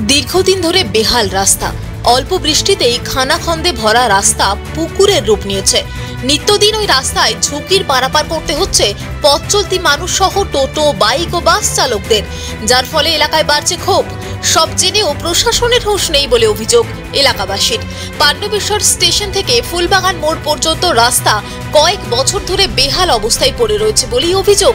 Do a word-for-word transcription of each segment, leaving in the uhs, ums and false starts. दीर्घदिन धरे बेहाल रास्ता अल्प बृष्टितेई खानाखंदे भरा रास्ता पुकुरेर रूप नियेछे। नित्यदिन ओई रास्ताय झुंकिर पारापार करते होच्छे पथ चलती मानुष सह टोटो बाइक और बास चालकदेर, जार फले एलाकाय बाड़छे क्षोभ। सब जेनेও प्रशासनेर होश नेই বলে অভিযোগ এলাকাবাসীর। পাণ্ডবেশ্বর স্টেশন থেকে ফুলবাগান মোড় পর্যন্ত রাস্তা কয়েক বছর ধরে বেহাল অবস্থায় পড়ে রয়েছে বলেই অভিযোগ।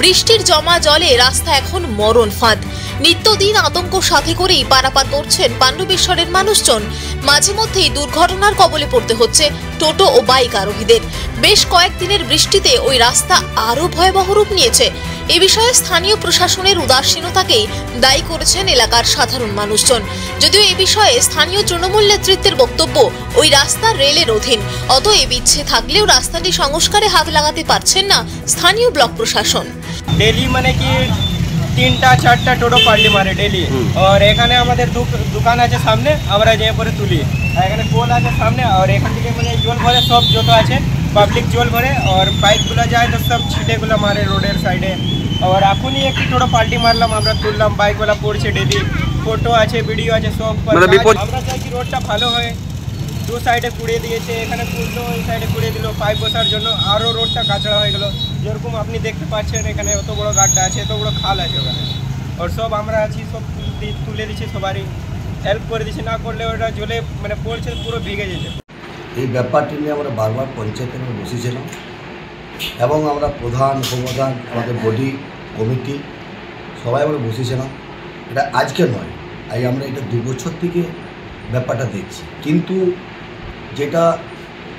বৃষ্টির জমা জলে রাস্তা এখন মরণ ফাঁদ। নিত্যদিন আতঙ্ক সাথে করেই পারাপার করছেন পাণ্ডবেশ্বরের মানুষজন। মাঝে মধ্যেই দুর্ঘটনার কবলে পড়তে হচ্ছে টোটো ও বাইক আরোহীদের। বেশ কয়েকদিনের বৃষ্টিতে ওই রাস্তা আরো ভয়াবহ রূপ নিয়েছে। এ বিষয়ে স্থানীয় প্রশাসনের উদাসীনতাকেই দায়ী করেছেন এলাকার সাধারণ মানুষজন। যদিও এ বিষয়ে স্থানীয় তৃণমূল নেতৃত্বের বক্তব্য ওই রাস্তা রেলের অধীন, অতএব ইচ্ছে থাকলেও রাস্তাটি সংস্কারে হাত লাগাতে পারছেন না স্থানীয় ব্লক প্রশাসন। ডেইলি মানে কি তিনটা চারটা টোটো পাল্টি মারে ডেইলি, আর এখানে আমাদের দোকান আছে সামনে, আমরা যে পরে তুলি, এখানে কোল আছে সামনে, আর এখান থেকে মানে জল ভরে সব যত আছে পাবলিক জল ভরে, আর বাইকগুলো যায় তো সব ছিটেগুলো মারে রোডের সাইডে। और अखुनी एक थोड़ा पार्टी मारल तुलल बाइक वाला पड़े डेली फोटो आछे वीडियो आछे सब चाहिए रोड भलो है दो साइडे पुड़े दिए खुलो साइडे पुड़े दिल पाइप बसार जो और रोड काचड़ा हो गलो जे रखम अपनी देखते पाच्छेन अत बड़ो गाड्डा आछे अत बड़ो खाल आछे और सब आमरा आछी सब तुले दिछे सबारी हेल्प कर दिछे ना करले ओटा जले माने पड़छे पुरो भिगे जेछे। एई ब्यापारटी निये आमरा बारबार पंचायतेर बसेछिलाम এবং আমরা প্রধান উপপ্রধান আমাদের বডি কমিটি সবাই আমরা বসেছিলাম। এটা আজকে নয়, আজ আমরা এটা দু বছর থেকে ব্যাপারটা দেখছি, কিন্তু যেটা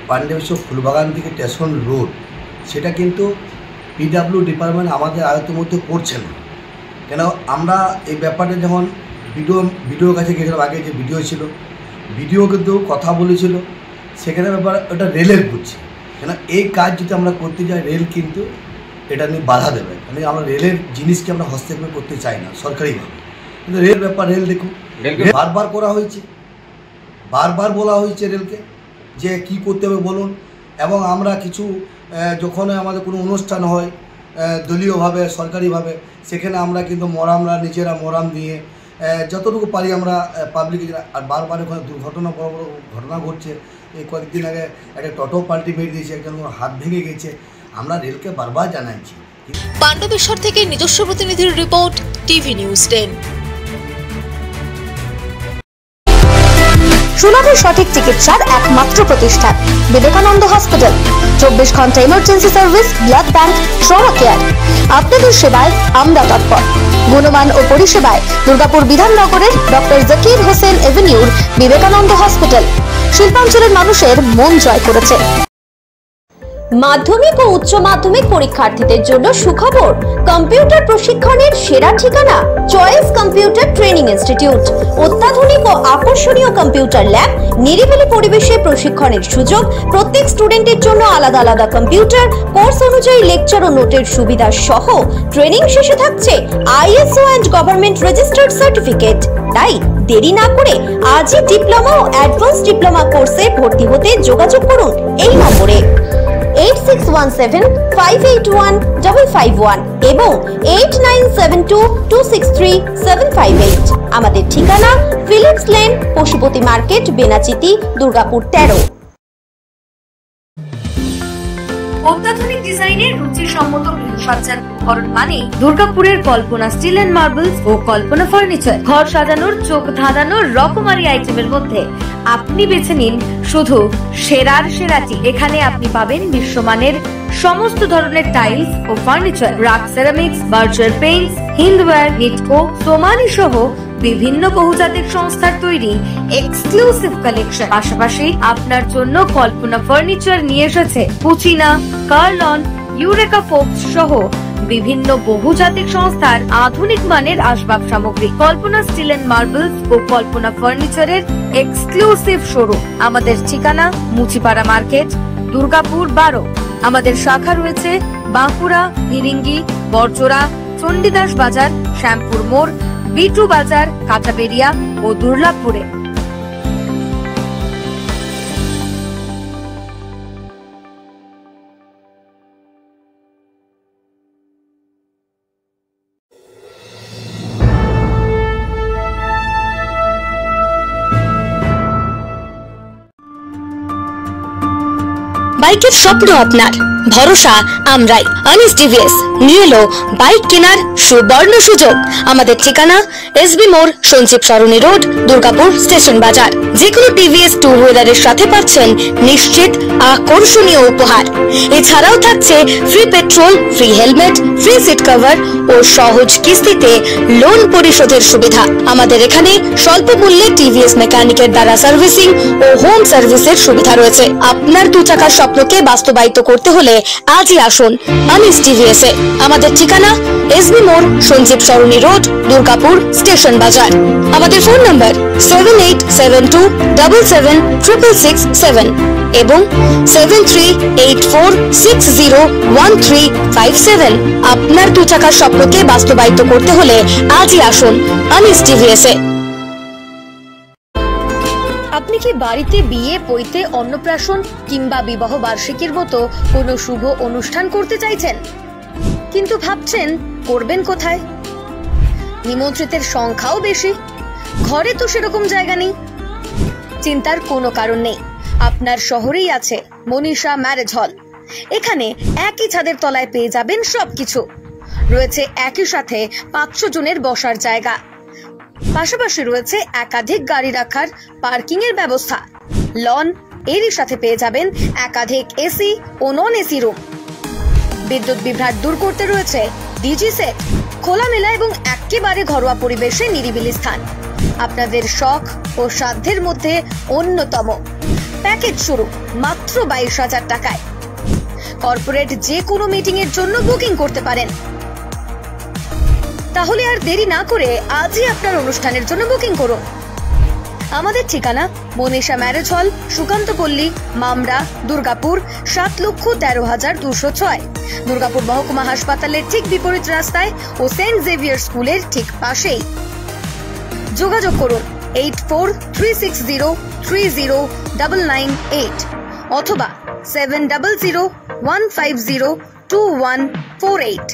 পাণ্ডবেশ্বর ফুলবাগান থেকে স্টেশন রোড সেটা কিন্তু পিডাব্লিউ ডিপার্টমেন্ট আমাদের আয়ত্তের মধ্যে পড়ছে না। কেন আমরা এই ব্যাপারে যখন বিডিও বিডিওর কাছে গেছিলাম, আগে যে বিডিও ছিল বিডিও কিন্তু কথা বলেছিল, সেখানে ব্যাপার ওটা রেলের বুঝছে। কেন এই কাজ যদি আমরা করতে যাই রেল কিন্তু এটা নিয়ে বাধা দেবে, মানে আমরা রেলের জিনিসকে আমরা হস্তক্ষেপ করতে চাই না সরকারিভাবে, কিন্তু রেল ব্যাপার রেল দেখুন বারবার করা হয়েছে, বারবার বলা হয়েছে রেলকে যে কি করতে হবে বলুন। এবং আমরা কিছু যখন আমাদের কোনো অনুষ্ঠান হয় দলীয়ভাবে সরকারিভাবে সেখানে আমরা কিন্তু মরামরা নিজেরা মরাম দিয়ে যতটুকু পারি আমরা পাবলিকে, আর বারবার ওখানে দুর্ঘটনা বড় বড় ঘটনা ঘটছে। এই কয়েকদিন আগে একটা টোটো পাল্টি মেরে দিয়েছে, একজন হাত ভেঙে গেছে। আমরা রেলকে বারবার জানাচ্ছি। পাণ্ডবেশ্বর থেকে নিজস্ব প্রতিনিধির রিপোর্ট, টিভি নিউজ টেন। সুনামের সঠিক চিকিৎসার একমাত্র প্রতিষ্ঠান বিবেকানন্দ হসপিটাল, চব্বিশ ঘন্টা emergency service, blood bank, trauma care. আপনাদের সেবায় আমরা তৎপর। গুণমান ও পরিষেবায় দুর্গাপুর বিধাননগরের ডক্টর জাকির হোসেন এভিনিউর বিবেকানন্দ হসপিটাল শিল্পাঞ্চলের মানুষের মন জয় করেছে। মাধ্যমিক ও উচ্চ মাধ্যমিক পরীক্ষার্থীদের জন্য সুখবর, কম্পিউটার প্রশিক্ষণের সেরা ঠিকানা চয়েস কম্পিউটার ট্রেনিং ইনস্টিটিউট। অত্যাধুনিক ও আকর্ষণীয় কম্পিউটার ল্যাব, নিরিবিলি পরিবেশে প্রশিক্ষণের সুযোগ, প্রত্যেক স্টুডেন্টের জন্য আলাদা আলাদা কম্পিউটার, কোর্স অনুযায়ী লেকচার ও নোটের সুবিধা সহ ট্রেনিং শেষে থাকছে ISO and government registered certificate. তাই দেরি না করে আজই ডিপ্লোমা ও অ্যাডভান্স ডিপ্লোমা কোর্সে ভর্তি হতে যোগাযোগ করুন এই নম্বরে eight six one seven five eight one five five one এবং eight nine seven two two six three seven five eight. আমাদের ঠিকানা Philips lane, Pashupati market, Benachiti, Durgapur তেরো। অত্যাধুনিক ডিজাইনের রুচিসম্মত গৃহসজ্জার উপকরণ মানে দুর্গাপুরের কল্পনা স্টিল এন্ড মার্বেলস ও কল্পনা ফার্নিচার। ঘর সাজানোর, চোখ ধাঁধানোর রকমারি আইটেমের মধ্যে আপনি বেছে নিন শুধু সেরার সেরাটি। এখানে আপনি পাবেন বিশ্বমানের সমস্ত ধরনের টাইলস ও furniture, RAK ceramics, Berger paints, Hindware, Nitco, Somany সহ বিভিন্ন বহুজাতিক সংস্থার তৈরি এক্সক্লুসিভ কালেকশন। পাশাপাশি আপনার জন্য কল্পনা ফার্নিচার নিয়ে এসেছে পুচিনা, কার্লন, ইউরেকা ফোর্বস সহ বিভিন্ন বহুজাতিক সংস্থার আধুনিক মানের আসবাব সামগ্রী। কল্পনা স্টিল এন্ড মার্বেলস ও কল্পনা ফার্নিচারের এক্সক্লুসিভ শোরুম। আমাদের ঠিকানা মুচিপাড়া মার্কেট, দুর্গাপুর বারো। আমাদের শাখা রয়েছে বাঁকুড়া, ভিরিঙ্গি, বরজোড়া, চণ্ডীদাস বাজার, শ্যামপুর মোড়, বিটু বাজার, কাটাবেড়িয়া ও দুর্লাভপুরে। বাইকের স্বপ্ন আপনার, ভরসা আমরাই। অনিস টিভিএস নিয়ে এলো বাইক কেনার সুবর্ণ সুযোগ। আমাদের ঠিকানা এসবি মোড়, সঞ্জীব সরণি রোড, দুর্গাপুর স্টেশন বাজার। যে কোনো টিভিএস টু হুইলারের সাথে পাচ্ছেন নিশ্চিত আকর্ষণীয় উপহার। এছাড়াও থাকছে free petrol, free helmet, free seat cover ও সহজ কিস্তিতে লোন পরিশোধের সুবিধা। আমাদের এখানে স্বল্প মূল্যে টিভিএস মেকানিকের দ্বারা সার্ভিসিং ও হোম সার্ভিসের সুবিধা রয়েছে। আপনার দু চাকার স্বপ্নকে বাস্তবায়িত করতে হলে আজই আসুন অনিস টিভিএস এ। আমাদের ঠিকানা এসবি মোড়, সঞ্জীব সরণি রোড, দুর্গাপুর স্টেশন বাজার। আমাদের phone number seven eight seven two double seven triple six seven এবং seven three eight four six zero one three five seven. আপনার দু চাকার স্বপ্নকে বাস্তবায়িত করতে হলে আজই আসুন অনিস টিভিএস এ। আপনি কি বাড়িতে বিয়ে, পৈতে, অন্নপ্রাশন কিংবা বিবাহ বার্ষিকীর মতো কোনো শুভ অনুষ্ঠান করতে চাইছেন, কিন্তু ভাবছেন করবেন কোথায়? নিমন্ত্রিতের সংখ্যাও বেশি, ঘরে তো সেরকম জায়গা নেই। চিন্তার কোনো কারণ নেই, আপনার শহরেই আছে মনীষা ম্যারেজ হল। এখানে একই ছাদের তলায় পেয়ে যাবেন সবকিছু। রয়েছে একই সাথে পাঁচশো জনের বসার জায়গা, পাশাপাশি রয়েছে একাধিক গাড়ি রাখার পার্কিং এর ব্যবস্থা, লন। এরই সাথে পেয়ে যাবেন একাধিক এসি ও নন এসি রুম। বিদ্যুৎ বিভ্রাট দূর করতে রয়েছে ডিজি সেট। খোলামেলা এবং একেবারে ঘরোয়া পরিবেশে নিরিবিলি স্থান, আপনাদের শখ ও সাধ্যের মধ্যে অন্যতম। প্যাকেজ শুরু মাত্র বাইশ হাজার টাকায়। কর্পোরেট যে কোনো মিটিং এর জন্য বুকিং করতে পারেন। তাহলে আর দেরি না করে আজই আপনার অনুষ্ঠানের জন্য বুকিং করুন। আমাদের ঠিকানা মনীষা ম্যারেজ হল, সুকান্ত পল্লী, মামরা, দুর্গাপুর সাত লক্ষ তেরো হাজার দুশো ছয়। দুর্গাপুর মহকুমা হাসপাতালের ঠিক বিপরীত রাস্তায় ও সেন্ট জেভিয়ার স্কুলের ঠিক পাশেই। যোগাযোগ করুন eight four three six zero three zero double nine eight অথবা seven double zero one five zero two one four eight.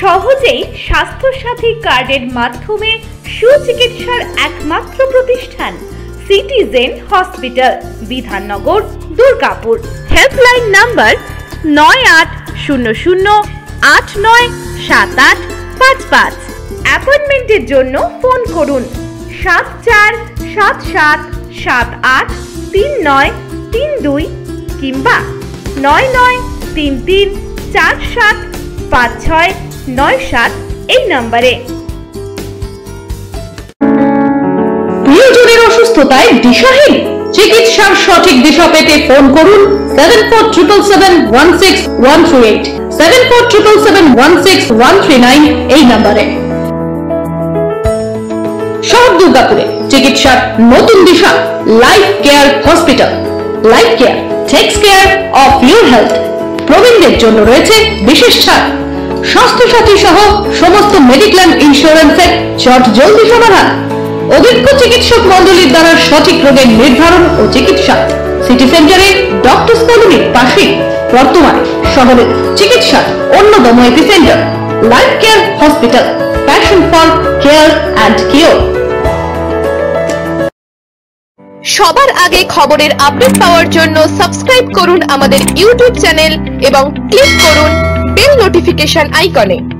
সহজেই স্বাস্থ্যসাথী কার্ডের মাধ্যমে সুচিকিৎসার একমাত্র প্রতিষ্ঠান citizen hospital, Bidhannagar, Durgapur. Helpline number নয় আট শূন্য শূন্য আট নয় সাত আট পাঁচ পাঁচ। অ্যাপয়েন্টমেন্টের জন্য ফোন করুন সাত চার সাত সাত সাত আট তিন নয় তিন দুই কিংবা নয় নয় তিন তিন চার সাত পাঁচ ছয় নয় সাত এই নাম্বারে। প্রিয়জনের অসুস্থতায় দিশাহীন, চিকিৎসার সঠিক দিশা পেতে ফোন করুন seven four triple seven one six one three eight, seven four triple seven one six one three nine এই নাম্বারে। শহর দুর্গাপুরে চিকিৎসার নতুন দিশা, life care hospital. Life care takes care of your health. প্রবীণদের জন্য রয়েছে বিশেষ ছাড়, স্বাস্থ্যসাথী সহ সমস্ত মেডিক্লেম ইন্স্যুরেন্সের চটজলদি সমাধান, অভিজ্ঞ চিকিৎসক মণ্ডলীর দ্বারা সঠিক রোগের নির্ধারণ ও চিকিৎসা। সিটি সেন্টারে ডক্টরস কলোনির পাশে বর্তমানে শহরের চিকিৎসার অন্যতম epicentre life care hospital, passion for care and cure. সবার আগে খবরের আপডেট পাওয়ার জন্য সাবস্ক্রাইব করুন আমাদের ইউটিউব চ্যানেল এবং ক্লিক করুন বেল নোটিফিকেশন আইকনে।